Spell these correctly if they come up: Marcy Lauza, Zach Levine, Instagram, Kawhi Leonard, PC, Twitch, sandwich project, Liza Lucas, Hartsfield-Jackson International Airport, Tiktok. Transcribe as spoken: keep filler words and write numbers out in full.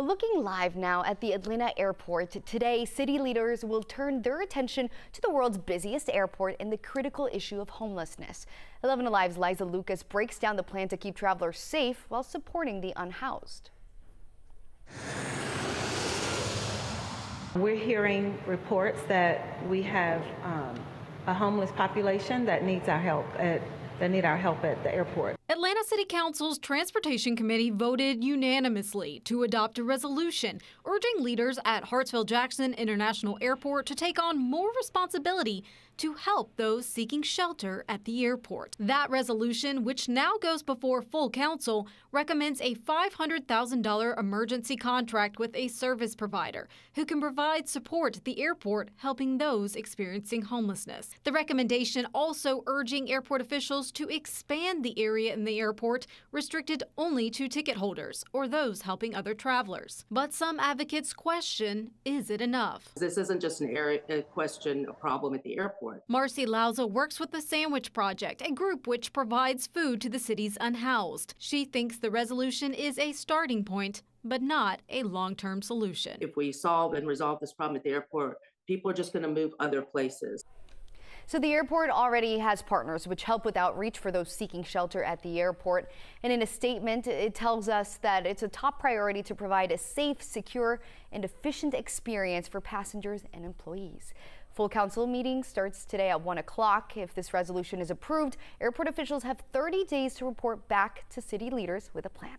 Well, looking live now at the Atlanta airport, today city leaders will turn their attention to the world's busiest airport and the critical issue of homelessness. eleven Alive's Liza Lucas breaks down the plan to keep travelers safe while supporting the unhoused. We're hearing reports that we have um, a homeless population that needs our help at that need our help at the airport. Atlanta City Council's Transportation Committee voted unanimously to adopt a resolution urging leaders at Hartsfield-Jackson International Airport to take on more responsibility to help those seeking shelter at the airport. That resolution, which now goes before full council, recommends a five hundred thousand dollar emergency contract with a service provider who can provide support at the airport, helping those experiencing homelessness. The recommendation also urging airport officials to expand the area in the airport restricted only to ticket holders or those helping other travelers. But some advocates question, is it enough? This isn't just an area a question, a problem at the airport. Marcy Lauza works with the Sandwich Project, a group which provides food to the city's unhoused. She thinks the resolution is a starting point, but not a long-term solution. If we solve and resolve this problem at the airport, people are just going to move other places. So the airport already has partners which help with outreach for those seeking shelter at the airport. And in a statement, it tells us that it's a top priority to provide a safe, secure, and efficient experience for passengers and employees. Full council meeting starts today at one o'clock. If this resolution is approved, airport officials have thirty days to report back to city leaders with a plan.